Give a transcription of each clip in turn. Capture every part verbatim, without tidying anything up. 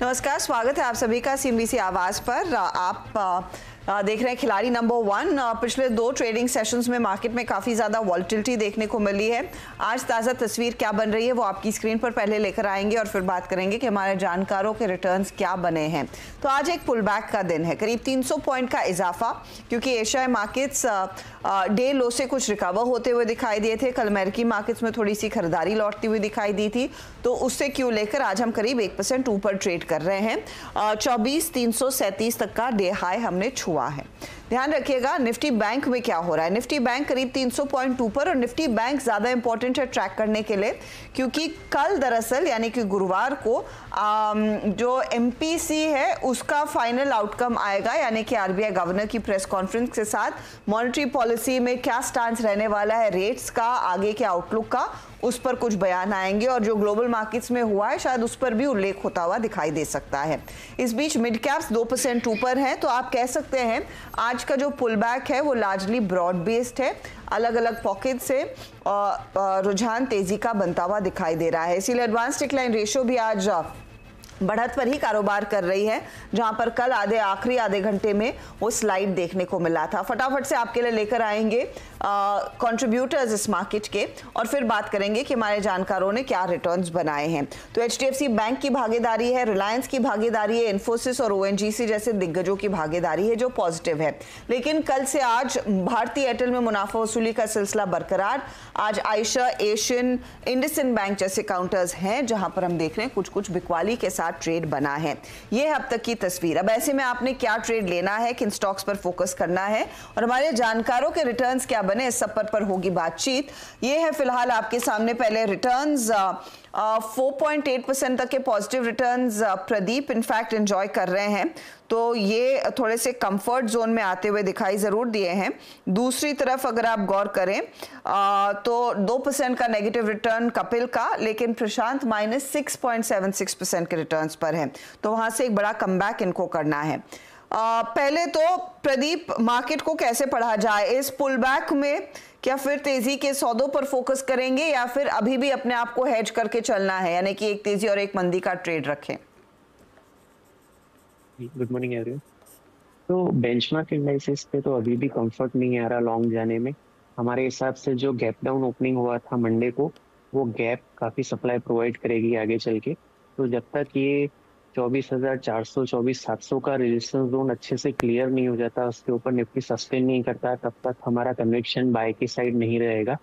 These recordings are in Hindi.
नमस्कार, स्वागत है आप सभी का सीएनबीसी आवाज पर। आप देख रहे हैं खिलाड़ी नंबर वन। पिछले दो ट्रेडिंग सेशंस में मार्केट में काफ़ी ज़्यादा वॉलिटिलिटी देखने को मिली है। आज ताज़ा तस्वीर क्या बन रही है वो आपकी स्क्रीन पर पहले लेकर आएंगे और फिर बात करेंगे कि हमारे जानकारों के रिटर्न्स क्या बने हैं। तो आज एक पुल बैक का दिन है, करीब तीन सौ पॉइंट का इजाफा, क्योंकि एशियाई मार्केट्स डे लो से कुछ रिकवर होते हुए दिखाई दिए थे। कल अमेरिकी मार्केट्स में थोड़ी सी खरीदारी लौटती हुई दिखाई दी थी, तो उससे क्यों लेकर आज हम करीब एक परसेंट ऊपर ट्रेड कर रहे हैं। चौबीस तीन सौ सैंतीस तक का डे हाई हमने छुआ है। ध्यान रखिएगा निफ्टी बैंक में क्या हो रहा है। निफ्टी बैंक करीब तीन सौ पॉइंट ऊपर, और निफ्टी बैंक ज्यादा इंपॉर्टेंट है ट्रैक करने के लिए, क्योंकि कल दरअसल यानी कि गुरुवार को जो एमपीसी है उसका फाइनल आउटकम आएगा, यानी कि आरबीआई गवर्नर की प्रेस कॉन्फ्रेंस के साथ मॉनेटरी पॉलिसी में क्या स्टांस रहने वाला है, रेट्स का, आगे के आउटलुक का, उस पर कुछ बयान आएंगे। और जो ग्लोबल मार्केट्स में हुआ है शायद उस पर भी उल्लेख होता हुआ दिखाई दे सकता है। इस बीच मिड कैप्स दो परसेंट ऊपर हैं, तो आप कह सकते हैं आज का जो पुलबैक है वो लार्जली ब्रॉड बेस्ड है। अलग अलग पॉकेट से रुझान तेजी का बनता हुआ दिखाई दे रहा है, इसीलिए एडवांस डिक्लाइन रेशियो भी आज बढ़त पर ही कारोबार कर रही है, जहां पर कल आधे आखिरी आधे घंटे में वो स्लाइड देखने को मिला था। फटाफट से आपके लिए लेकर आएंगे कंट्रीब्यूटर्स इस मार्केट के, और फिर बात करेंगे कि हमारे जानकारों ने क्या रिटर्न्स बनाए हैं। तो एचडीएफसी बैंक की भागीदारी है, रिलायंस की भागीदारी है, इन्फोसिस और ओएनजीसी जैसे दिग्गजों की भागीदारी है जो पॉजिटिव है। लेकिन कल से आज भारतीय एयरटेल में मुनाफा वसूली का सिलसिला बरकरार। आज आयशा, एशियन, इंडसइंड बैंक जैसे काउंटर्स हैं जहां पर हम देख रहे हैं कुछ कुछ बिकवाली के ट्रेड बना है। यह अब तक की तस्वीर। अब ऐसे में आपने क्या ट्रेड लेना है, किन स्टॉक्स पर फोकस करना है, और हमारे जानकारों के रिटर्न्स क्या बने, इस सब पर होगी बातचीत। यह है फिलहाल आपके सामने पहले रिटर्न्स। चार पॉइंट आठ परसेंट तक के positive returns Pradeep in fact enjoy कर रहे हैं, तो ये थोड़े से कंफर्ट जोन में आते हुए दिखाई ज़रूर दिए हैं। दूसरी तरफ अगर आप गौर करें आ, तो दो परसेंट का नेगेटिव रिटर्न कपिल का, लेकिन Prashant minus six point seven six percent के रिटर्न्स पर हैं, तो वहाँ से एक बड़ा कमबैक इनको करना है। आ, पहले तो प्रदीप, मार्केट को कैसे पढ़ा जाए इस पुलबैक में? क्या फिर तेजी के सौदों पर फोकस करेंगे, या फिर अभी भी अपने आप को हेज करके चलना है, यानी कि एक तेजी और एक मंदी का ट्रेड रखें? Good morning everyone. तो बेंचमार्क इंडेक्सेस पे तो अभी भी कंफर्ट नहीं आ रहा लॉन्ग जाने में। हमारे हिसाब से जो गैप डाउन ओपनिंग हुआ था मंडे को, वो गैप काफी सप्लाई प्रोवाइड करेगी आगे चल के। तो जब तक ये चौबीस हज़ार चार सौ, चौबीस हज़ार सात सौ का रेजिस्टेंस जोन अच्छे से क्लियर नहीं हो जाता, उसके ऊपर निफ्टी सस्टेन नहीं करता, तब तक हमारा कन्विक्शन बाय की साइड नहीं रहेगा।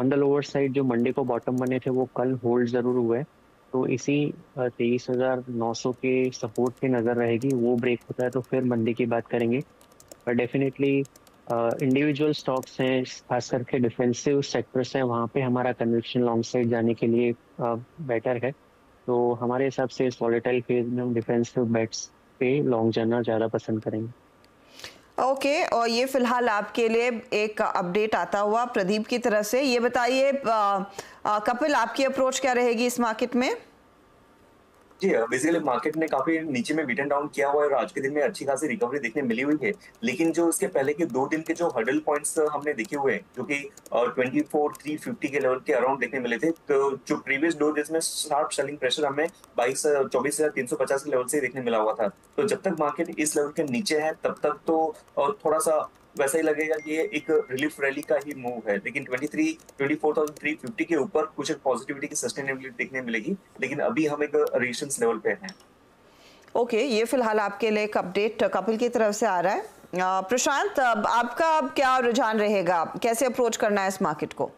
ऑन द लोअर साइड जो मंडे को बॉटम बने थे वो कल होल्ड ज़रूर हुए, तो इसी तेईस हज़ार नौ सौ के सपोर्ट पे नज़र रहेगी। वो ब्रेक होता है तो फिर मंदी की बात करेंगे। पर डेफिनेटली इंडिविजुअल स्टॉक्स हैं, खास करके डिफेंसिव सेक्टर्स हैं, वहाँ पर हमारा कन्विक्शन लॉन्ग साइड जाने के लिए बेटर है। तो हमारे हिसाब से इस वॉलेटाइल फेज में हम डिफेंसिव बेट्स पे लॉन्ग जाना ज़्यादा पसंद करेंगे। ओके okay, और ये फिलहाल आपके लिए एक अपडेट आता हुआ प्रदीप की तरफ से। ये बताइए कपिल, आपकी अप्रोच क्या रहेगी इस मार्केट में? जी, बेसिकली मार्केट ने काफी नीचे में बीटन डाउन किया हुआ है और आज के दिन में अच्छी खासी रिकवरी देखने मिली हुई है। लेकिन जो उसके पहले के दो दिन के जो हर्डल पॉइंट्स हमने देखे हुए हैं, जो कि चौबीस हज़ार तीन सौ पचास के लेवल के अराउंड देखने मिले थे, तो जो प्रीवियस दो दिन में शार्प सेलिंग प्रेशर हमें बाईस चौबीस हजार तीन सौ पचास के लेवल से देखने मिला हुआ था। तो जब तक मार्केट इस लेवल के नीचे है तब तक तो थोड़ा सा वैसा ही लगेगा कि ये एक रिलीफ रैली का ही मूव है। लेकिन तेईस चौबीस हज़ार तीन सौ पचास के ऊपर कुछ पॉजिटिविटी की सस्टेनेबिलिटी देखने मिलेगी, लेकिन अभी हम एक रेजिस्टेंस लेवल पे हैं। ओके okay, ये फिलहाल आपके लिए एक अपडेट कपिल की तरफ से आ रहा है। प्रशांत, अब आपका अब क्या रुझान रहेगा, कैसे अप्रोच करना है इस मार्केट को?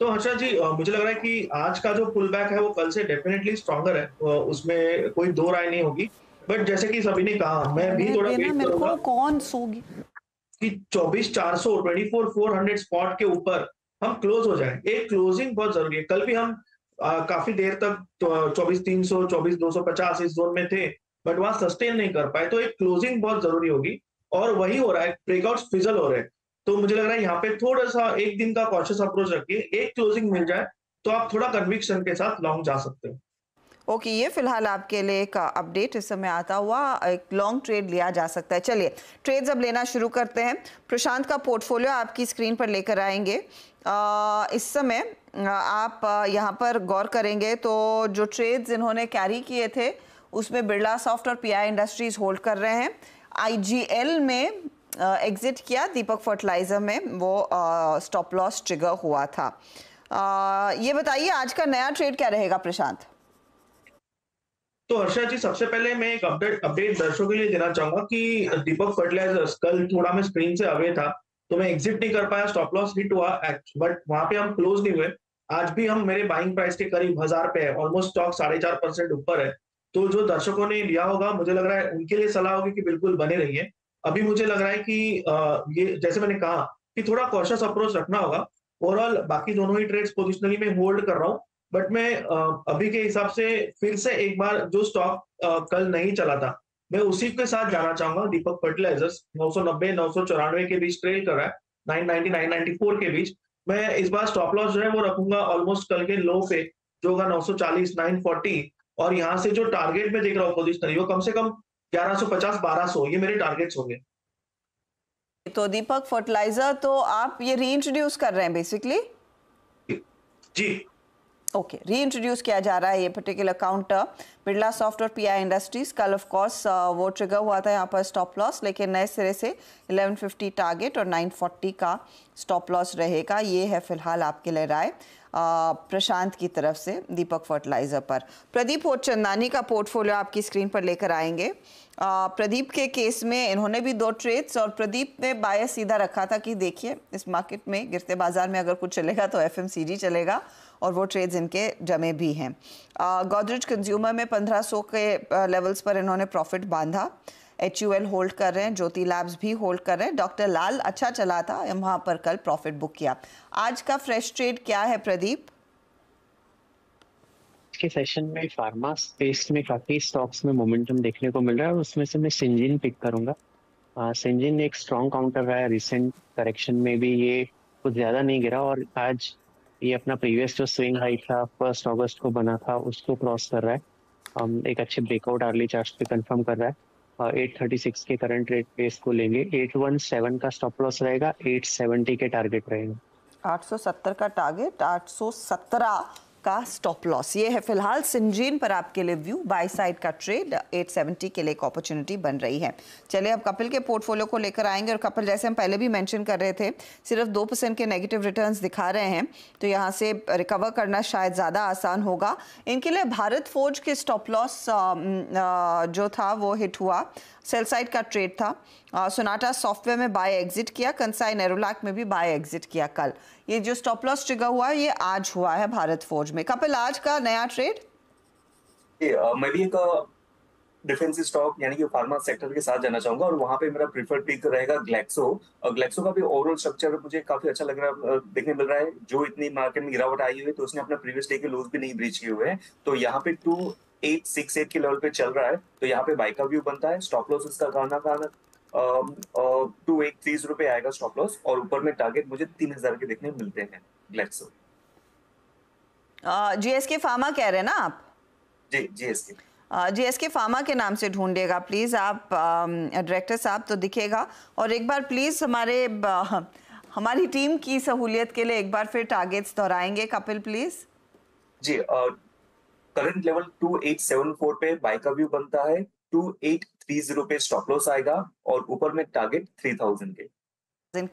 तो हर्षा जी, मुझे लग रहा है कि आज का जो पुल बैक है वो कल से डेफिनेटली स्ट्रॉन्गर है, उसमें कोई दो राय नहीं होगी। बट जैसे कि सभी ने कहा, मैं भी थोड़ा कौन सोगी कि चौबीस हज़ार चार सौ, चौबीस हज़ार चार सौ स्पॉट के ऊपर हम क्लोज हो जाएं। एक क्लोजिंग बहुत जरूरी है। कल भी हम आ, काफी देर तक चौबीस हज़ार तीन सौ, चौबीस हज़ार दो सौ पचास इस जोन में थे, बट वहां सस्टेन नहीं कर पाए। तो एक क्लोजिंग बहुत जरूरी होगी, और वही हो रहा है, ब्रेकआउट फिजल हो रहे हैं। तो मुझे लग रहा है यहाँ पे थोड़ा सा एक दिन का कॉशियस अप्रोच रखिए। एक क्लोजिंग मिल जाए तो आप थोड़ा कन्विक्शन के साथ लॉन्ग जा सकते हो। ओके okay, ये फिलहाल आपके लिए एक अपडेट इस समय आता हुआ, एक लॉन्ग ट्रेड लिया जा सकता है। चलिए ट्रेड्स अब लेना शुरू करते हैं। प्रशांत का पोर्टफोलियो आपकी स्क्रीन पर लेकर आएंगे। आ, इस समय आप यहाँ पर गौर करेंगे तो जो ट्रेड्स इन्होंने कैरी किए थे उसमें बिरला सॉफ्ट और पीआई इंडस्ट्रीज होल्ड कर रहे हैं। आईजीएल में एग्जिट किया, दीपक फर्टिलाइजर में वो स्टॉप लॉस ट्रिगर हुआ था। आ, ये बताइए आज का नया ट्रेड क्या रहेगा प्रशांत? तो हर्षा जी, सबसे पहले मैं एक अपडेट अपडेट दर्शकों के लिए देना चाहूंगा कि दीपक फर्टिलाइजर्स कल थोड़ा मैं स्क्रीन से अवे था तो मैं एग्जिट नहीं कर पाया, स्टॉप लॉस हिट हुआ बट वहां पे हम क्लोज नहीं हुए। आज भी हम मेरे बाइंग प्राइस के करीब हजार पे है, ऑलमोस्ट स्टॉक साढ़े चार परसेंट ऊपर है। तो जो दर्शकों ने लिया होगा मुझे लग रहा है उनके लिए सलाह होगी कि बिल्कुल बने रहिए। अभी मुझे लग रहा है कि ये जैसे मैंने कहा कि थोड़ा कॉशियस अप्रोच रखना होगा। ओवरऑल बाकी दोनों ही ट्रेड्स पोजिशनली में होल्ड कर रहा हूँ, बट मैं अभी के हिसाब से फिर से एक बार जो स्टॉक कल नहीं चला था मैं उसी के साथ जाना चाहूंगा। दीपक फर्टिलाइजर्स नौ सौ नब्बे नौ सौ चौरानवे के बीच ट्रेड कर रहा है, नौ सौ नब्बे नौ सौ चौरानवे के बीच। मैं इस बार स्टॉप लॉस जो है वो रखूंगा ऑलमोस्ट कल के लो पे जो होगा नौ सौ चालीस नौ सौ चालीस, और यहाँ से जो टारगेट में देख रहा हूँ पोजिशनरी वो कम से कम ग्यारह सौ पचास बारह सौ, ये मेरे टारगेट्स होंगे। तो दीपक फर्टिलाइजर तो आप ये रीइंट्रोड्यूस कर रहे हैं बेसिकली? जी ओके, रीइंट्रोड्यूस किया जा रहा है ये पर्टिकुलर काउंटर। बिरला सॉफ्ट और पीआई इंडस्ट्रीज कल ऑफ कोर्स वो ट्रिगर हुआ था यहाँ पर स्टॉप लॉस, लेकिन नए सिरे से ग्यारह सौ पचास टारगेट और नौ सौ चालीस का स्टॉप लॉस रहेगा। ये है फिलहाल आपके लिए राय प्रशांत की तरफ से दीपक फर्टिलाइजर पर। प्रदीप और चंदानी का पोर्टफोलियो आपकी स्क्रीन पर लेकर आएंगे। प्रदीप के केस में इन्होंने भी दो ट्रेड्स, और प्रदीप ने बाय सीधा रखा था कि देखिए इस मार्केट में गिरते बाजार में अगर कुछ चलेगा तो एफएमसीजी चलेगा, और वो ट्रेड्स इनके जमे भी हैं। गोदरेज कंज्यूमर में पंद्रह सौ के लेवल्स पर इन्होंने प्रॉफिट बांधा। एचयूएल होल्ड कर रहे हैं, ज्योति लैब्स भी होल्ड कर रहे हैं। डॉक्टर लाल अच्छा चला था, वहाँ पर कल प्रॉफिट बुक किया। आज का फ्रेश ट्रेड क्या है प्रदीप? के सेशन में फार्मा स्पेस में काफी स्टॉक्स में मोमेंटम देखने को मिल रहा है, और उसमें से मैं सिंजीन पिक करूंगा। सिंजीन एक स्ट्रॉन्ग काउंटर रहा है, रिसेंट करेक्शन में भी ये कुछ ज्यादा नहीं गिरा, और आज ये अपना प्रीवियस जो स्विंग हाई था फर्स्ट अगस्त को बना था उसको क्रॉस कर रहा है। हम एक अच्छे ब्रेकआउट आर्ली चार्ट पे कंफर्म कर रहा है। आठ सौ छत्तीस के करंट रेट पे इसको लेंगे, आठ सौ सत्रह का स्टॉप लॉस रहेगा, आठ सौ सत्तर के टारगेट रहेगा, आठ सौ सत्तर का टारगेट, आठ सौ सत्रह का स्टॉप लॉस। ये है फिलहाल सिंजीन पर आपके लिए व्यू। बाय साइड का ट्रेड आठ सौ सत्तर के लिए एक अपॉर्चुनिटी बन रही है। चलिए अब कपिल के पोर्टफोलियो को लेकर आएंगे, और कपिल जैसे हम पहले भी मेंशन कर रहे थे सिर्फ दो परसेंट के नेगेटिव रिटर्न्स दिखा रहे हैं, तो यहाँ से रिकवर करना शायद ज़्यादा आसान होगा इनके लिए। भारत फौज के स्टॉप लॉस जो था वो हिट हुआ, सेल साइड का ट्रेड था। सोनाटा सॉफ्टवेयर में बाय एग्जिट किया, कंसाई नेरोलाक में भी बाय एग्जिट किया कल। ये जो स्टॉप लॉस ट्रिगर हुआ ये आज हुआ है भारत फौज में। कपिल आज का नया ट्रेड? मैं भी एक डिफेंसिव स्टॉक यानी कि फार्मा सेक्टर के साथ जाना चाहूंगा, और वहां पे मेरा प्रीफर्ड पिक रहेगा ग्लैक्सो। ग्लैक्सो का भी ओवरऑल स्ट्रक्चर मुझे काफी अच्छा लग रहा देखने मिल रहा है। जो इतनी मार्केट में गिरावट आई हुई है तो उसने अपने प्रीवियस डे के लोज भी नहीं ब्रीच किए हुए हैं, तो यहाँ पे टू एट सिक्स एट के लेवल पे चल रहा है, तो यहाँ पे बाय का व्यू बनता है। स्टॉप लॉस इसका खाना खाना टू एट थ्री जीरो पे आएगा स्टॉप लॉस, और ऊपर में टारगेट मुझे तीन हजार के देखने मिलते हैं ग्लैक्सो। जीएसके फार्मा कह रहे हैं ना आप? जी जीएसके जीएसके फार्मा के नाम से ढूंढिएगा प्लीज आप, डायरेक्टर साहब, तो दिखेगा। और एक बार प्लीज हमारे हमारी टीम की सहूलियत के लिए एक बार फिर टारगेट्स दोहराएंगे कपिल प्लीज। जी, करंट लेवल अट्ठाईस सौ चौहत्तर पे बाय का व्यू बनता है, अट्ठाईस तीस पे स्टॉप लॉस आएगा, और ऊपर में टारगेट तीन हजार के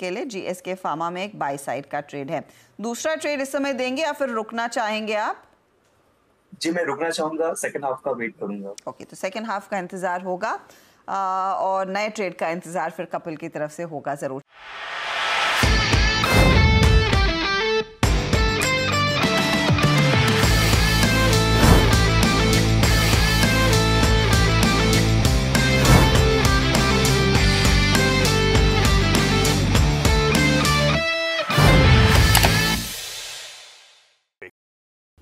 के लिए। जीएसके फार्मा में एक बाय साइड का ट्रेड है। दूसरा ट्रेड इस समय देंगे या फिर रुकना चाहेंगे आप? जी, मैं रुकना चाहूंगा, सेकंड हाफ का वेट करूंगा। ओके, तो सेकंड हाफ का इंतजार होगा और नए ट्रेड का इंतजार फिर कपिल की तरफ से होगा जरूर।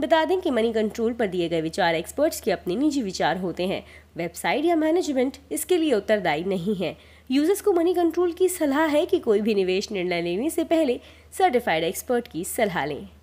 बता दें कि मनी कंट्रोल पर दिए गए विचार एक्सपर्ट्स के अपने निजी विचार होते हैं। वेबसाइट या मैनेजमेंट इसके लिए उत्तरदायी नहीं है। यूजर्स को मनी कंट्रोल की सलाह है कि कोई भी निवेश निर्णय लेने से पहले सर्टिफाइड एक्सपर्ट की सलाह लें।